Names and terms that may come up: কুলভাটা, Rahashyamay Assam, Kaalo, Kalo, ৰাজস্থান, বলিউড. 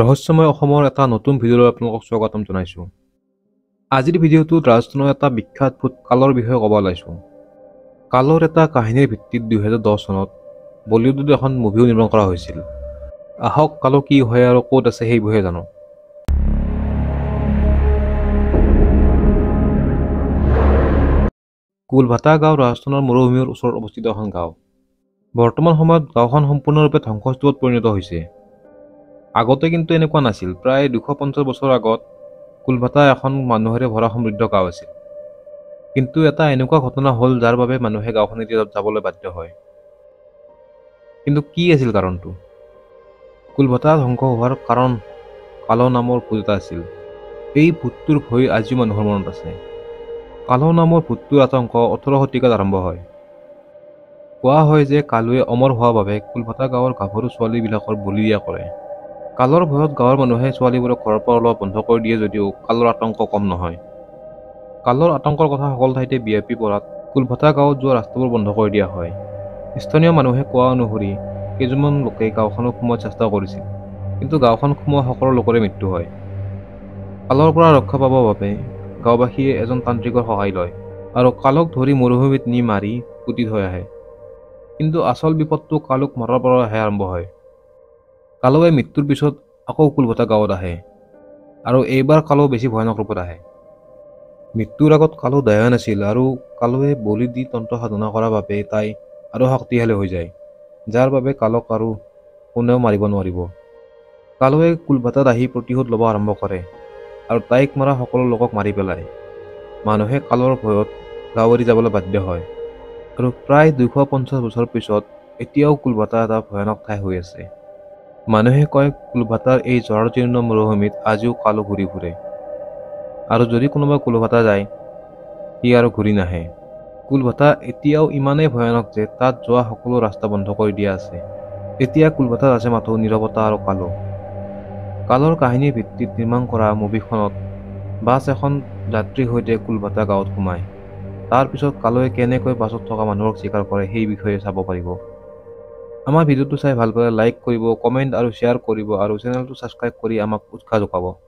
ৰহস্যময় অসমৰ এটা নতুন ভিডিঅ'লৈ আপোনালোকক স্বাগতম জনাইছোঁ। আজিৰ ভিডিঅ'টোত ৰাজস্থানৰ এটা বিখ্যাত ভূতকালৰ বিষয়ে ক'ব ওলাইছোঁ। কালৰ এটা কাহিনীৰ ভিত্তিত 2010 চনত বলিউডত এখন মুভিও নিৰ্মাণ কৰা হৈছিল। আহক কালো কি হয় আৰু ক'ত আছে সেই বিষয়ে জানো। কুলভাটা গাঁও ৰাজস্থানৰ মৰুভূমিৰ ওচৰত অৱস্থিত এখন গাঁও। বৰ্তমান সময়ত গাঁওখন সম্পূৰ্ণৰূপে ধ্বংসস্তূপত পৰিণত হৈছে। আগতে কিন্তু এনেকুৱা নাছিল। প্ৰায় 250 বছৰ আগত কুলভাটা এখন মানুহেৰে ভৰা সমৃদ্ধ গাঁও আছিল। কিন্তু এটা এনেকুৱা ঘটনা হ'ল যাৰ বাবে মানুহে গাঁওখন এতিয়া যাবলৈ বাধ্য হয়। কিন্তু কি আছিল কাৰণটো? কুলভাটা ধ্বংস হোৱাৰ কাৰণ কালো নামৰ ভূত এটা আছিল। এই ভূতটোৰ ভয় আজিও মানুহৰ মনত আছে। কালো নামৰ ভূতটোৰ আতংক 18 শতিকাত আৰম্ভ হয়। কোৱা হয় যে কালোৱে অমৰ হোৱাৰ বাবে কুলভাটা গাঁৱৰ গাভৰু ছোৱালীবিলাকৰ বলি দিয়া কৰে। কালৰ ভয়ত গাঁৱৰ মানুহে ছোৱালীবোৰক ঘৰৰ পৰা ওলোৱা বন্ধ কৰি দিয়ে যদিও কালৰ আতংক কম নহয়। কালৰ আতংকৰ কথা সকলো ঠাইতে বিয়পি পৰাত কুলভাটা গাঁৱত যোৱা ৰাস্তাবোৰ বন্ধ কৰি দিয়া হয়। স্থানীয় মানুহে কোৱা অনুসৰি কেইজনমান লোকে গাঁওখনত সোমোৱাৰ চেষ্টা কৰিছিল, কিন্তু গাঁওখন সোমোৱা সকলো লোকৰে মৃত্যু হয়। কালৰ পৰা ৰক্ষা পাবৰ বাবে গাঁওবাসীয়ে এজন তান্ত্ৰিকৰ সহায় লয় আৰু কালক ধৰি মৰুভূমিত নি মাৰি পুতি থৈ আহে। কিন্তু আচল বিপদটো কালক মৰাৰ পৰাহে আৰম্ভ হয়। কালোৱে মৃত্যুৰ পিছত আকৌ কুলভাটা গাঁৱত আহে আৰু এইবাৰ কালো বেছি ভয়ানক ৰূপত আহে। মৃত্যুৰ আগত কালো দয়া নাছিল আৰু কালোৱে বলি দি তন্ত্ৰ সাধনা কৰাৰ বাবে তাই আৰু শক্তিশালী হৈ যায়, যাৰ বাবে কালক আৰু কোনেও মাৰিব নোৱাৰিব। কালোৱে কুলভাটাত আহি প্ৰতিশোধ ল'ব আৰম্ভ কৰে আৰু তাইক মৰা সকলো লোকক মাৰি পেলায়। মানুহে কালৰ ভয়ত গাঁও এৰি যাবলৈ বাধ্য হয় আৰু প্ৰায় 250 বছৰ পিছত এতিয়াও কুলভাটা এটা ভয়ানক ঠাই হৈ আছে। মানুহে কয় কুলভাটাৰ এই জৰাজীৰ্ণ মৰুভূমিত আজিও কালো ঘূৰি ফুৰে আৰু যদি কোনোবা কুলভাটা যায় সি আৰু ঘূৰি নাহে। কুলভাটা এতিয়াও ইমানেই ভয়ানক যে তাত যোৱা সকলো ৰাস্তা বন্ধ কৰি দিয়া আছে। এতিয়া কুলভাটাত আছে মাথো নিৰৱতা আৰু কালো। কালৰ কাহিনীৰ ভিত্তিত নিৰ্মাণ কৰা মুভিখনত বাছ এখন যাত্ৰীৰ সৈতে কুলভাটা গাঁৱত সোমায়। তাৰ পিছত কালোৱে কেনেকৈ বাছত থকা মানুহক স্বীকাৰ কৰে সেই বিষয়ে চাব পাৰিব। আমাৰ ভিডিঅ'টো চাই ভাল পালে লাইক কৰিব, কমেণ্ট আৰু শ্বেয়াৰ কৰিব আৰু চেনেলটো ছাবস্ক্ৰাইব কৰি আমাক উৎসাহ যোগাব।